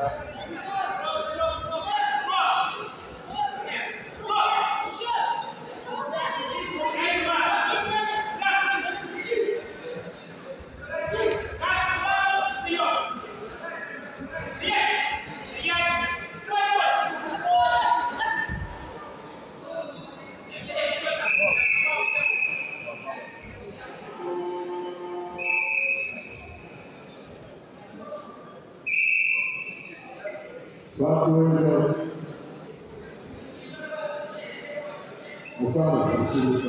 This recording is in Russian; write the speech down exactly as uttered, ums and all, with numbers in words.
прекрасно. Спокойно. Ухана,